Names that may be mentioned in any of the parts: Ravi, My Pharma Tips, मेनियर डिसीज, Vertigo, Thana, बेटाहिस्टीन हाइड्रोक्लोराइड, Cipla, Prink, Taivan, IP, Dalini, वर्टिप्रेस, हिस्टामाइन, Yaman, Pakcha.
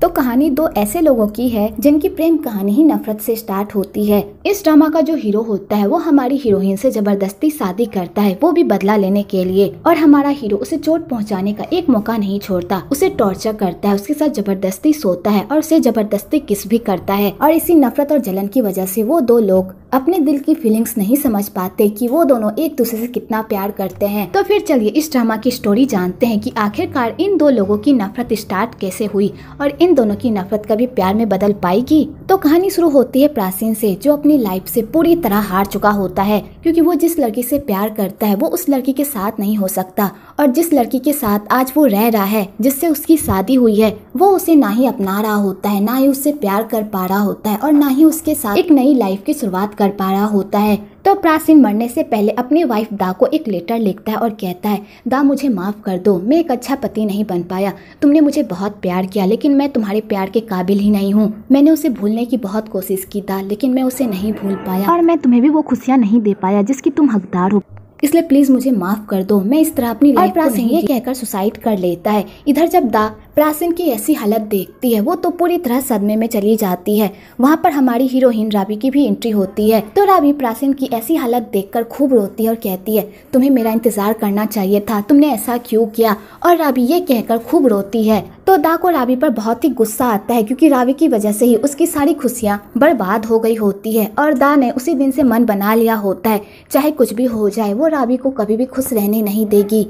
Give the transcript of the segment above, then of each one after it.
तो कहानी दो ऐसे लोगों की है जिनकी प्रेम कहानी ही नफरत से स्टार्ट होती है। इस ड्रामा का जो हीरो होता है वो हमारी हीरोइन से जबरदस्ती शादी करता है, वो भी बदला लेने के लिए, और हमारा हीरो उसे चोट पहुंचाने का एक मौका नहीं छोड़ता, उसे टॉर्चर करता है, उसके साथ जबरदस्ती सोता है और उसे जबरदस्ती किस भी करता है। और इसी नफरत और जलन की वजह से वो दो लोग अपने दिल की फीलिंग्स नहीं समझ पाते कि वो दोनों एक दूसरे से कितना प्यार करते हैं। तो फिर चलिए इस ड्रामा की स्टोरी जानते हैं कि आखिरकार इन दो लोगों की नफरत स्टार्ट कैसे हुई और इन दोनों की नफरत कभी प्यार में बदल पाएगी। तो कहानी शुरू होती है प्राचीन से, जो अपनी लाइफ से पूरी तरह हार चुका होता है, क्योंकि वो जिस लड़की से प्यार करता है वो उस लड़की के साथ नहीं हो सकता, और जिस लड़की के साथ आज वो रह रहा है, जिससे उसकी शादी हुई है, वो उसे ना ही अपना रहा होता है, ना ही उससे प्यार कर पा रहा होता है, और ना ही उसके साथ एक नई लाइफ की शुरुआत कर पा रहा होता है। तो प्राचीन मरने से पहले अपनी वाइफ दा को एक लेटर लिखता है और कहता है, दा मुझे माफ़ कर दो, मैं एक अच्छा पति नहीं बन पाया, तुमने मुझे बहुत प्यार किया लेकिन मैं तुम्हारे प्यार के काबिल ही नहीं हूँ, मैंने उसे भूलने की बहुत कोशिश की दा, लेकिन मैं उसे नहीं भूल पाया और मैं तुम्हें भी वो खुशियाँ नहीं दे पाया जिसकी तुम हकदार हो, इसलिए प्लीज मुझे माफ कर दो, मैं इस तरह अपनी लाइफ को नहीं। ये कहकर सुसाइड कर लेता है। इधर जब दा प्राचीन की ऐसी हालत देखती है वो तो पूरी तरह सदमे में चली जाती है। वहाँ पर हमारी हीरोइन रावी की भी एंट्री होती है। तो रावी प्राचीन की ऐसी हालत देखकर खूब रोती है और कहती है, तुम्हें मेरा इंतजार करना चाहिए था, तुमने ऐसा क्यों किया, और रावी ये कहकर खूब रोती है। तो दा को रावी पर बहुत ही गुस्सा आता है, क्योंकि रावी की वजह से ही उसकी सारी खुशियाँ बर्बाद हो गई होती है, और दा ने उसी दिन से मन बना लिया होता है, चाहे कुछ भी हो जाए वो रावी को कभी भी खुश रहने नहीं देगी।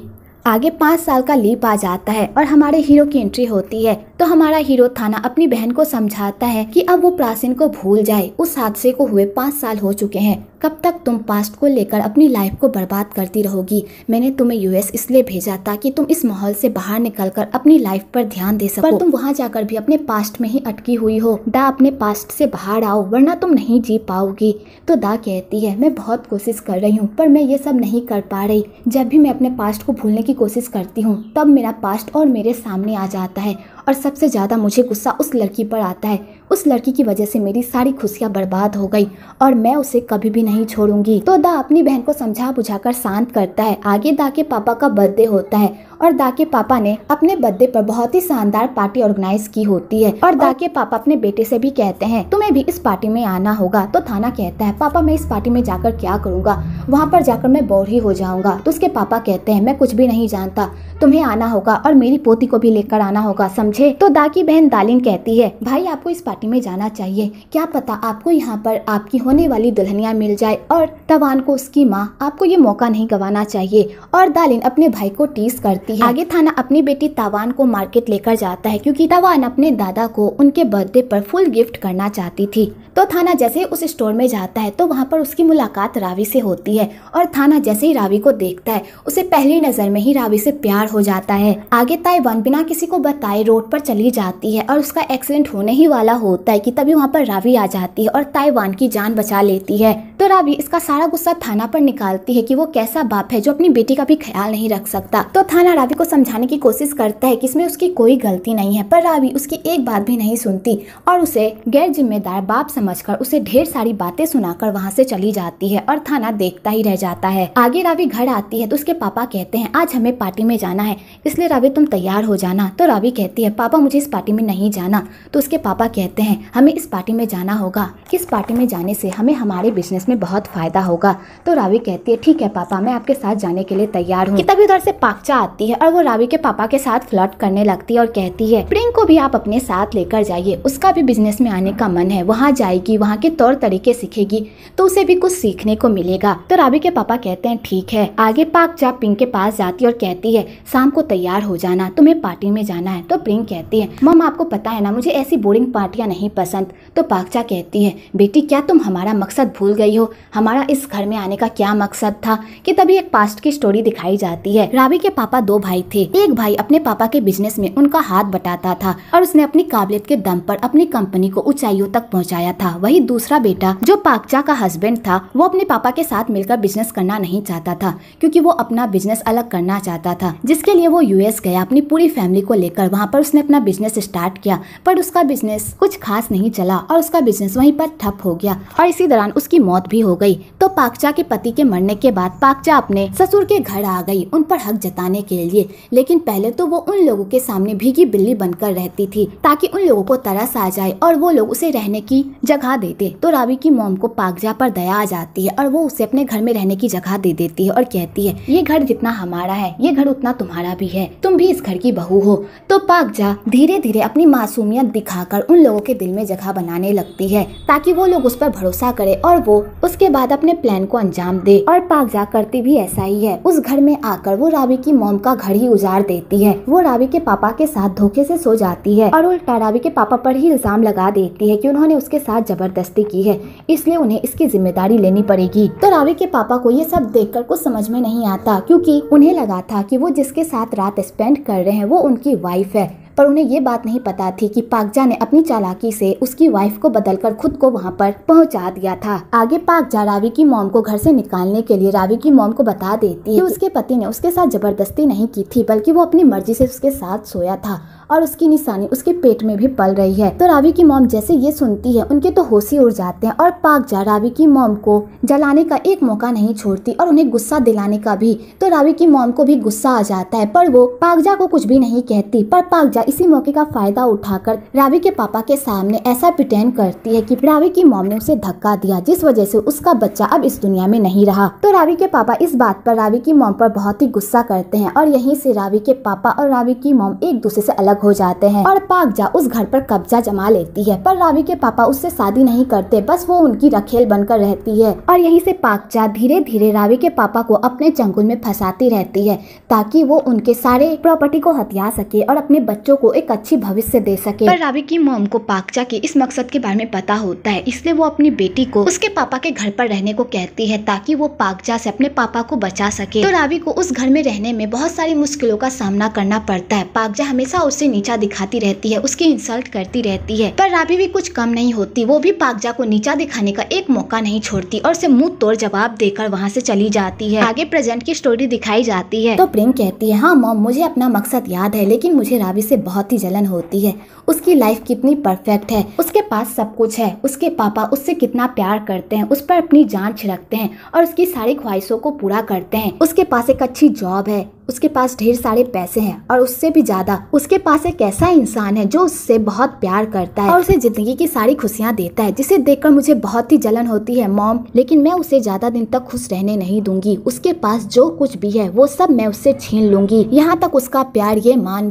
आगे 5 साल का लीप आ जाता है और हमारे हीरो की एंट्री होती है। तो हमारा हीरो थाना अपनी बहन को समझाता है कि अब वो प्राचीन को भूल जाए, उस हादसे को हुए 5 साल हो चुके हैं, कब तक तुम पास्ट को लेकर अपनी लाइफ को बर्बाद करती रहोगी, मैंने तुम्हें यूएस इसलिए भेजा था कि तुम इस माहौल से बाहर निकलकर अपनी लाइफ पर ध्यान दे सको, पर तुम वहाँ जाकर भी अपने पास्ट में ही अटकी हुई हो, दा अपने पास्ट से बाहर आओ वरना तुम नहीं जी पाओगी। तो दा कहती है, मैं बहुत कोशिश कर रही हूँ पर मैं ये सब नहीं कर पा रही, जब भी मैं अपने पास्ट को भूलने की कोशिश करती हूँ तब मेरा पास्ट और मेरे सामने आ जाता है, और सबसे ज़्यादा मुझे गुस्सा उस लड़की पर आता है, उस लड़की की वजह से मेरी सारी खुशियाँ बर्बाद हो गई और मैं उसे कभी भी नहीं छोड़ूंगी। तो दा अपनी बहन को समझा बुझाकर शांत करता है। आगे दा के पापा का बर्थडे होता है और दा के पापा ने अपने बर्थडे पर बहुत ही शानदार पार्टी ऑर्गेनाइज की होती है, और दा के पापा अपने बेटे से भी कहते हैं तुम्हें भी इस पार्टी में आना होगा। तो थाना कहता है, पापा मैं इस पार्टी में जाकर क्या करूँगा, वहाँ पर जाकर मैं बोर ही हो जाऊँगा। तो उसके पापा कहते हैं, मैं कुछ भी नहीं जानता, तुम्हें आना होगा और मेरी पोती को भी लेकर आना होगा, समझे। तो दा की बहन दालिन कहती है, भाई आपको इस पार्टी में जाना चाहिए, क्या पता आपको यहाँ पर आपकी होने वाली दुल्हनिया मिल जाए, और तवान को उसकी माँ, आपको ये मौका नहीं गंवाना चाहिए। और दालिन अपने भाई को टीस करती है। आगे थाना अपनी बेटी तावान को मार्केट लेकर जाता है, क्योंकि तावान अपने दादा को उनके बर्थडे पर फुल गिफ्ट करना चाहती थी। तो थाना जैसे उस स्टोर में जाता है तो वहाँ पर उसकी मुलाकात रावी से होती है, और थाना जैसे ही रावी को देखता है उसे पहली नजर में ही रावी से प्यार हो जाता है। आगे ताइवान बिना किसी को बताए रोड पर चली जाती है और उसका एक्सीडेंट होने ही वाला होता है कि तभी वहाँ पर रावी आ जाती है और ताइवान की जान बचा लेती है। तो रावी इसका सारा गुस्सा थाना पर निकालती है कि वो कैसा बाप है जो अपनी बेटी का भी ख्याल नहीं रख सकता। तो थाना रावी को समझाने की कोशिश करता है कि इसमें उसकी कोई गलती नहीं है, पर रावी उसकी एक बात भी नहीं सुनती और उसे गैर जिम्मेदार बाप समझकर उसे ढेर सारी बातें सुनाकर वहाँ से चली जाती है, और थाना देखता ही रह जाता है। आगे रावी घर आती है तो उसके पापा कहते हैं, आज हमें पार्टी में जाना है, इसलिए रावी तुम तैयार हो जाना। तो रावी कहती है, पापा मुझे इस पार्टी में नहीं जाना। तो उसके पापा कहते हैं, हमें इस पार्टी में जाना होगा, इस पार्टी में जाने से हमें हमारे बिजनेस में बहुत फायदा होगा। तो रावी कहती है, ठीक है पापा मैं आपके साथ जाने के लिए तैयार हूँ। तभी उधर से पाकचा आती है और वो रावी के पापा के साथ फ्लर्ट करने लगती है और कहती है, प्रिंक को भी आप अपने साथ लेकर जाइए, उसका भी बिजनेस में आने का मन है, वहाँ जाएगी, वहाँ के तौर तरीके सीखेगी तो उसे भी कुछ सीखने को मिलेगा। तो रावी के पापा कहते हैं, ठीक है। आगे पाकचा प्रिंक के पास जाती है और कहती है, शाम को तैयार हो जाना, तुम्हें पार्टी में जाना है। तो प्रिंक कहती है, मम आपको पता है ना मुझे ऐसी बोरिंग पार्टियाँ नहीं पसंद। तो पाकचा कहती है, बेटी क्या तुम हमारा मकसद भूल गई हो, हमारा इस घर में आने का क्या मकसद था। कि तभी एक पास्ट की स्टोरी दिखाई जाती है। रावी के पापा 2 भाई थे, एक भाई अपने पापा के बिजनेस में उनका हाथ बटाता था और उसने अपनी काबिलियत के दम पर अपनी कंपनी को ऊंचाइयों तक पहुंचाया था। वही दूसरा बेटा जो पाकचा का हस्बैंड था वो अपने पापा के साथ मिलकर बिजनेस करना नहीं चाहता था, क्योंकि वो अपना बिजनेस अलग करना चाहता था, जिसके लिए वो यूएस गया अपनी पूरी फैमिली को लेकर। वहाँ पर उसने अपना बिजनेस स्टार्ट किया, पर उसका बिजनेस कुछ कुछ खास नहीं चला और उसका बिजनेस वहीं पर ठप हो गया और इसी दौरान उसकी मौत भी हो गई। तो पाकचा के पति के मरने के बाद पाकचा अपने ससुर के घर आ गई उन पर हक जताने के लिए, लेकिन पहले तो वो उन लोगों के सामने भीगी बिल्ली बनकर रहती थी ताकि उन लोगों को तरस आ जाए और वो लोग उसे रहने की जगह देते। तो रावी की मोम को पाकचा पर दया आ जाती है और वो उसे अपने घर में रहने की जगह दे देती है और कहती है ये घर जितना हमारा है ये घर उतना तुम्हारा भी है, तुम भी इस घर की बहू हो। तो पाकचा धीरे धीरे अपनी मासूमियत दिखाकर उन लोगों के दिल में जगह बनाने लगती है ताकि वो लोग उस पर भरोसा करे और वो उसके बाद अपने प्लान को अंजाम दे। और पाकचा करती भी ऐसा ही है, उस घर में आकर वो रावी की मोम का घर ही उजाड़ देती है। वो रावी के पापा के साथ धोखे से सो जाती है और उल्टा रावी के पापा पर ही इल्जाम लगा देती है कि उन्होंने उसके साथ जबरदस्ती की है, इसलिए उन्हें इसकी जिम्मेदारी लेनी पड़ेगी। तो रावी के पापा को ये सब देखकर कुछ समझ में नहीं आता क्योंकि उन्हें लगा था कि वो जिसके साथ रात स्पेंड कर रहे हैं वो उनकी वाइफ है, पर उन्हें ये बात नहीं पता थी कि पाकचा ने अपनी चालाकी से उसकी वाइफ को बदलकर खुद को वहाँ पर पहुँचा दिया था। आगे पाकचा रावी की मोम को घर से निकालने के लिए रावी की मोम को बता देती है कि उसके पति ने उसके साथ जबरदस्ती नहीं की थी बल्कि वो अपनी मर्जी से उसके साथ सोया था और उसकी निशानी उसके पेट में भी पल रही है। तो रावी की मोम जैसे ये सुनती है उनके तो होश ही उड़ जाते हैं और पाकचा रावी की मोम को जलाने का एक मौका नहीं छोड़ती और उन्हें गुस्सा दिलाने का भी। तो रावी की मोम को भी गुस्सा आ जाता है पर वो पाकचा को कुछ भी नहीं कहती। पर पाकचा इसी मौके का फायदा उठाकर रावी के पापा के सामने ऐसा प्रिटेंड करती है कि रावी की मोम ने उसे धक्का दिया जिस वजह से उसका बच्चा अब इस दुनिया में नहीं रहा। तो रावी के पापा इस बात पर रावी की मोम पर बहुत ही गुस्सा करते हैं और यहीं से रावी के पापा और रावी की मोम एक दूसरे से अलग हो जाते हैं और पाकचा उस घर पर कब्जा जमा लेती है। पर रावी के पापा उससे शादी नहीं करते, बस वो उनकी रखेल बनकर रहती है और यहीं से पाकचा धीरे धीरे रावी के पापा को अपने चंगुल में फंसाती रहती है ताकि वो उनके सारे प्रॉपर्टी को हथिया सके और अपने बच्चों को एक अच्छी भविष्य दे सके। पर रावी की मोम को पाकचा के इस मकसद के बारे में पता होता है, इसलिए वो अपनी बेटी को उसके पापा के घर पर रहने को कहती है ताकि वो पाकचा से अपने पापा को बचा सके। तो रावी को उस घर में रहने में बहुत सारी मुश्किलों का सामना करना पड़ता है। पाकचा हमेशा उसे नीचा दिखाती रहती है, उसकी इंसल्ट करती रहती है, पर रावी भी कुछ कम नहीं होती। वो भी पाकचा को नीचा दिखाने का एक मौका नहीं छोड़ती और उसे मुंह तोड़ जवाब देकर वहाँ से चली जाती है। आगे प्रेजेंट की स्टोरी दिखाई जाती है। तो प्रिंक कहती है हाँ मोम, मुझे अपना मकसद याद है लेकिन मुझे रावी से बहुत ही जलन होती है। उसकी लाइफ कितनी परफेक्ट है, उसके पास सब कुछ है, उसके पापा उससे कितना प्यार करते हैं, उस पर अपनी जान छिड़कते हैं और उसकी सारी ख्वाहिशों को पूरा करते हैं। उसके पास एक अच्छी जॉब है, उसके पास ढेर सारे पैसे हैं और उससे भी ज्यादा उसके पास एक ऐसा इंसान है जो उससे बहुत प्यार करता है और उसे जिंदगी की सारी खुशियाँ देता है, जिसे देखकर मुझे बहुत ही जलन होती है मोम। लेकिन मैं उसे ज्यादा दिन तक खुश रहने नहीं दूंगी, उसके पास जो कुछ भी है वो सब मैं उससे छीन लूंगी, यहाँ तक उसका प्यार, ये मान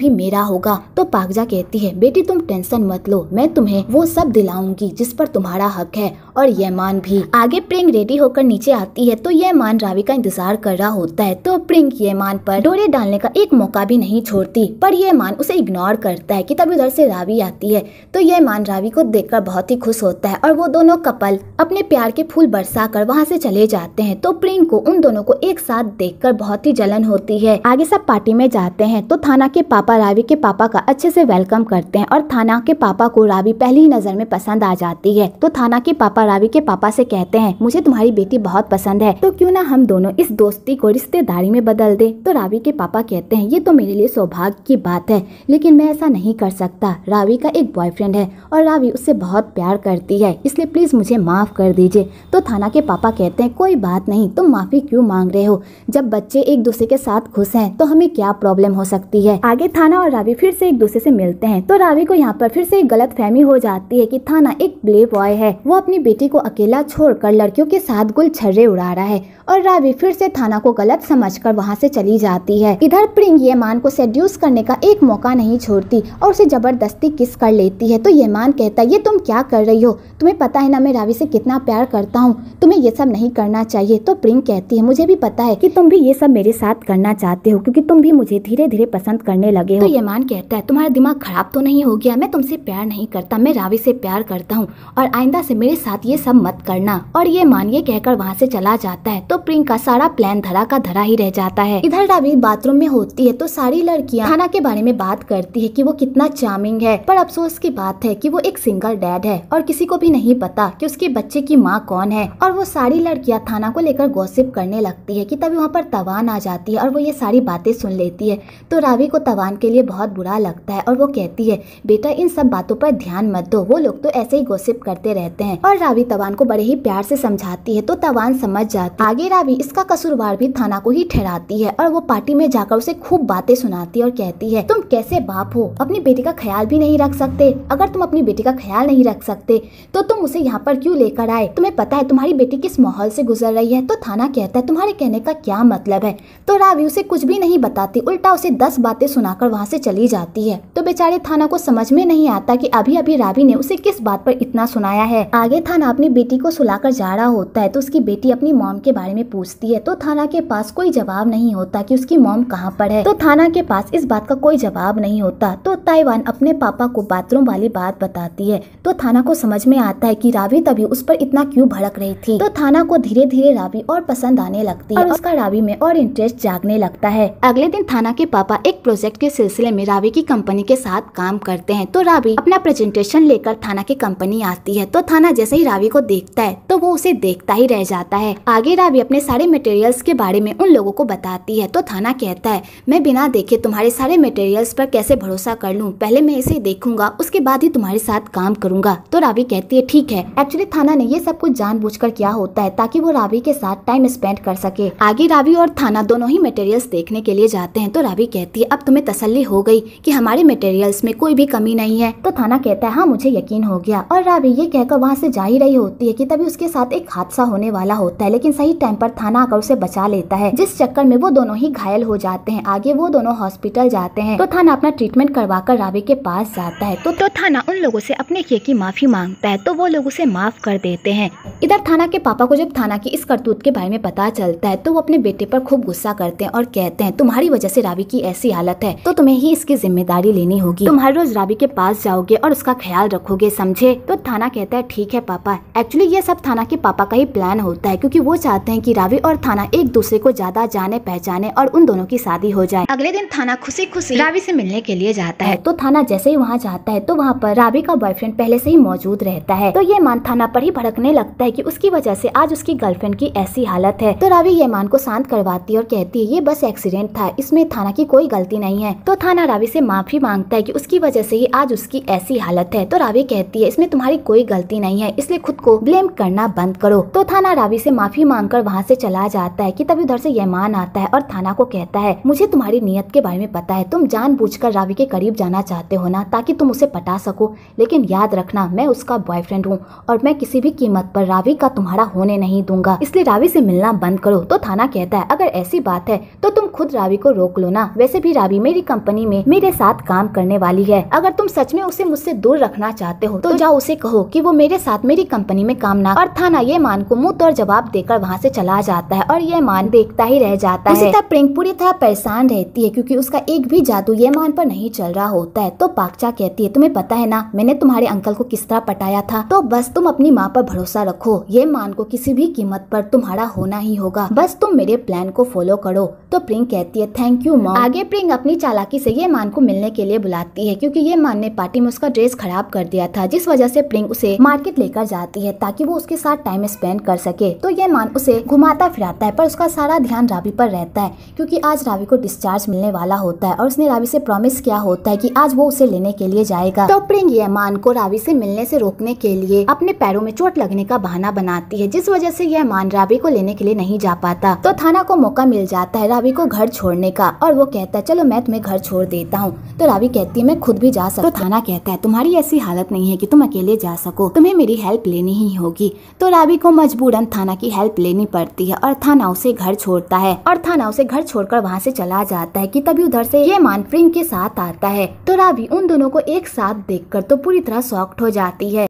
भी मेरा होगा। तो पाकचा कहती है बेटी तुम टेंशन मत लो, मैं तुम्हें वो सब दिलाऊंगी जिस पर तुम्हारा हक है और ये मान भी। आगे प्रिंग रेडी होकर नीचे आती है तो ये मान रावी का इंतजार कर रहा होता है। तो प्रिंग ये मान पर डोरे डालने का एक मौका भी नहीं छोड़ती पर ये मान उसे इग्नोर करता है कि तभी उधर से रावी आती है। तो ये मान रावी को देखकर बहुत ही खुश होता है और वो दोनों कपल अपने प्यार के फूल बरसा कर वहाँ से चले जाते हैं। तो प्रिंक को उन दोनों को एक साथ देखकर बहुत ही जलन होती है। आगे सब पार्टी में जाते हैं तो थाना के पापा रावी के पापा का अच्छे से वेलकम करते हैं और थाना के पापा को रावी पहली ही नजर में पसंद आ जाती है। तो थाना के पापा रावी के पापा से कहते हैं मुझे तुम्हारी बेटी बहुत पसंद है, तो क्यों ना हम दोनों इस दोस्ती को रिश्तेदारी में बदल दे। तो रावी के पापा कहते हैं ये तो मेरे लिए सौभाग्य की बात है लेकिन मैं ऐसा नहीं कर सकता, रावी का एक बॉयफ्रेंड है और रावी उससे बहुत प्यार करती है, इसलिए प्लीज मुझे माफ कर दीजिए। तो थाना के पापा कहते हैं कोई बात नहीं, तुम माफी क्यों मांग रहे हो, जब बच्चे एक दूसरे के साथ खुश हैं तो हमें क्या प्रॉब्लम हो सकती है। आगे थाना और रावी फिर से एक दूसरे से मिलते हैं तो रावी को यहाँ पर फिर से एक गलतफहमी हो जाती है कि थाना एक प्ले बॉय है, वो अपनी बेटी को अकेला छोड़कर लड़कियों के साथ गुलछर्रे उड़ा रहा है और रावी फिर से थाना को गलत समझकर वहाँ से चली जाती है। इधर प्रिंग येमान को सेड्यूस करने का एक मौका नहीं छोड़ती और उसे जबरदस्ती किस कर लेती है। तो येमान कहता है ये तुम क्या कर रही हो, तुम्हें पता है ना मैं रावी से कितना प्यार करता हूँ, तुम्हें ये सब नहीं करना चाहिए। तो प्रिंग कहती है मुझे भी पता है कि तुम भी ये सब मेरे साथ करना चाहते हो क्योंकि तुम भी मुझे धीरे धीरे पसंद करने लगे हो। तो येमान कहता है तुम्हारा दिमाग खराब तो नहीं हो गया, मैं तुमसे प्यार नहीं करता, मैं रावी से प्यार करता हूँ और आइंदा से मेरे साथ ये सब मत करना, और ये मानिए कहकर वहाँ से चला जाता है। तो प्रिंक का सारा प्लान धरा का धरा ही रह जाता है। इधर रवि बाथरूम में होती है तो सारी लड़कियाँ थाना के बारे में बात करती है कि वो कितना चार्मिंग है, पर अफसोस की बात है कि वो एक सिंगल डैड है और किसी को भी नहीं पता कि उसके बच्चे की माँ कौन है। और वो सारी लड़कियाँ थाना को लेकर गॉसिप करने लगती है कि तभी वहाँ पर तवान आ जाती है और वो ये सारी बातें सुन लेती है। तो रावी को तवान के लिए बहुत बुरा लगता है और वो कहती है बेटा इन सब बातों पर ध्यान मत दो, वो लोग तो ऐसे ही गॉसिप करते रहते हैं। और रावी तवान को बड़े ही प्यार से समझाती है तो तवान समझ जाती है। आगे रावी इसका कसूरवार भी थाना को ही ठहराती है और वो पार्टी में जाकर उसे खूब बातें सुनाती है और कहती है तुम कैसे बाप हो, अपनी बेटी का ख्याल भी नहीं रख सकते। अगर तुम अपनी बेटी का ख्याल नहीं रख सकते तो तुम उसे यहाँ पर क्यों लेकर आए, तुम्हें पता है तुम्हारी बेटी किस माहौल से गुजर रही है। तो थाना कहता है तुम्हारे कहने का क्या मतलब है। तो रावी उसे कुछ भी नहीं बताती, उल्टा उसे 10 बातें सुनाकर वहाँ से चली जाती है। तो बेचारे थाना को समझ में नहीं आता कि अभी अभी रावी ने उसे किस बात पर इतना सुनाया है। आगे थाना अपनी बेटी को सुलाकर जा रहा होता है तो उसकी बेटी अपनी मॉम के बारे में पूछती है। तो थाना के पास कोई जवाब नहीं होता कि उसकी मॉम कहाँ पर है। तो थाना के पास इस बात का कोई जवाब नहीं होता। तो ताइवान अपने पापा को बाथरूम वाली बात बताती है। तो थाना को समझ में आता है कि रावी तभी उस पर इतना क्यों भड़क रही थी। तो थाना को धीरे धीरे रावी और पसंद आने लगती है और उसका रावी में और इंटरेस्ट जागने लगता है। अगले दिन थाना के पापा एक प्रोजेक्ट के सिलसिले में रावी की कंपनी के साथ काम करते हैं। तो रावी अपना प्रेजेंटेशन लेकर थाना की कंपनी आती है। तो थाना जैसे ही रावी को देखता है तो वो उसे देखता ही रह जाता है। आगे रावी अपने सारे मटेरियल्स के बारे में उन लोगों को बताती है। तो थाना कहता है मैं बिना देखे तुम्हारे सारे मटेरियल्स पर कैसे भरोसा कर लूँ, पहले मैं इसे देखूंगा उसके बाद ही तुम्हारे साथ काम करूंगा। तो रावी कहती है ठीक है। एक्चुअली थाना ने ये सब कुछ जानबूझकर किया होता है ताकि वो रावी के साथ टाइम स्पेंड कर सके। आगे रावी और थाना दोनों ही मटेरियल्स देखने के लिए जाते हैं। तो रावी कहती है अब तुम्हें तसल्ली हो गई कि हमारे मटेरियल्स में कोई भी कमी नहीं है। तो थाना कहता है हाँ मुझे यकीन हो गया। और रावी ये कहकर वहाँ से जा ही रही होती है कि तभी उसके साथ एक हादसा होने वाला होता है, लेकिन सही टाइम पर थाना आकर उसे बचा लेता है, जिस चक्कर में वो दोनों ही घायल हो जाते हैं। आगे वो दोनों हॉस्पिटल जाते हैं। तो थाना अपना ट्रीटमेंट करवा कर रावी के पास जाता है। तो थाना उन लोगों से अपने किए की माफी मांगता है। तो वो लोग उसे माफ कर देते हैं। इधर थाना के पापा को जब थाना की इस करतूत के बारे में पता चलता है तो वो अपने बेटे पर खूब गुस्सा करते हैं और कहते हैं तुम्हारी वजह से रावी की ऐसी हालत है तो तुम्हें ही इसकी जिम्मेदारी लेनी होगी। तुम हर रोज रावी के पास जाओगे और उसका ख्याल रखोगे, समझे। तो थाना कहता है ठीक है पापा। एक्चुअली ये सब थाना के पापा का ही प्लान होता है क्योंकि वो चाहते हैं कि रावी और थाना एक दूसरे को ज्यादा जाने पहचाने और उन दोनों की शादी हो जाए। अगले दिन थाना खुशी खुशी रावी से मिलने के लिए जाता है। तो थाना जैसे ही वहाँ जाता है तो वहाँ पर रावी का बॉयफ्रेंड पहले से ही मौजूद रहता है। तो ये मान थाना पर ही भड़कने लगता है कि उसकी वजह से आज उसकी गर्लफ्रेंड की ऐसी हालत है। तो रावी ये मान को शांत करवाती है और कहती है ये बस एक्सीडेंट था, इसमें थाना की कोई गलती नहीं है। तो थाना रावी से माफी मांगता है कि उसकी वजह से ही आज उसकी ऐसी हालत है। तो रावी कहती है इसमें तुम्हारी कोई गलती नहीं है, इसलिए खुद को ब्लेम करना बंद करो। तो थाना रावी से माफी मांग कर वहाँ से चला जाता है कि तभी उधर से यमान आता है और थाना को कहता है मुझे तुम्हारी नीयत के बारे में पता है, तुम जानबूझकर रावी के करीब जाना चाहते हो ना ताकि तुम उसे पटा सको, लेकिन याद रखना मैं उसका बॉयफ्रेंड हूँ और मैं किसी भी कीमत पर रावी का तुम्हारा होने नहीं दूंगा, इसलिए रावी से मिलना बंद करो। तो थाना कहता है अगर ऐसी बात है तो तुम खुद रावी को रोक लो ना, वैसे भी रावी मेरी कंपनी में मेरे साथ काम करने वाली है। अगर तुम सच में उसे मुझसे दूर रखना चाहते हो तो जाओ उसे कहो कि वो मेरे साथ मेरी कंपनी में काम ना। और थाना ये मान को मुँह तोड़ जवाब देकर वहाँ से चला जाता है और ये मान देखता ही रह जाता है। इसी तरह प्रिंक पूरी तरह परेशान रहती है क्योंकि उसका एक भी जादू ये मान पर नहीं चल रहा होता है। तो पाकचा कहती है तुम्हें पता है ना मैंने तुम्हारे अंकल को किस तरह पटाया था, तो बस तुम अपनी माँ पर भरोसा रखो, ये मान को किसी भी कीमत पर तुम्हारा होना ही होगा, बस तुम मेरे प्लान को फॉलो करो। तो प्रिंक कहती है थैंक यू मॉम। आगे प्रिंक अपनी चालाकी से ये मान को मिलने के लिए बुलाती है क्योंकि ये मान ने पार्टी में उसका ड्रेस खराब कर दिया था, जिस वजह से प्रिंक उसे मार्केट लेकर जाती है ताकि वो उसके साथ टाइम स्पेंड कर सके। तो ये मान उसे घुमाता फिराता है पर उसका सारा ध्यान रावी पर रहता है क्योंकि आज रावी को डिस्चार्ज मिलने वाला होता है और उसने रावी से प्रॉमिस किया होता है कि आज वो उसे लेने के लिए जाएगा। तो प्रिंक यमान को रावी से मिलने से रोकने के लिए अपने पैरों में चोट लगने का बहाना बनाती है, जिस वजह से यमान रावी को लेने के लिए नहीं जा पाता। तो थाना को मौका मिल जाता है रावी को घर छोड़ने का और वो कहता है चलो मैं तुम्हें घर छोड़ देता हूँ। तो रावी कहती है मैं खुद भी जा सकता। तो थाना कहता है तुम्हारी ऐसी हालत नहीं है कि तुम अकेले जा सको, तुम्हें मेरी हेल्प लेनी ही होगी। तो रावी को मजबूरन थाना की हेल्प लेनी पड़ती है और थाना उसे घर छोड़ता है और थाना उसे घर छोड़कर वहाँ से चला जाता है कि तभी उधर से यमान प्रिंक के साथ आता है। तो रावी उन दोनों को एक साथ देखकर तो पूरी तरह शॉक्ड हो जाती है।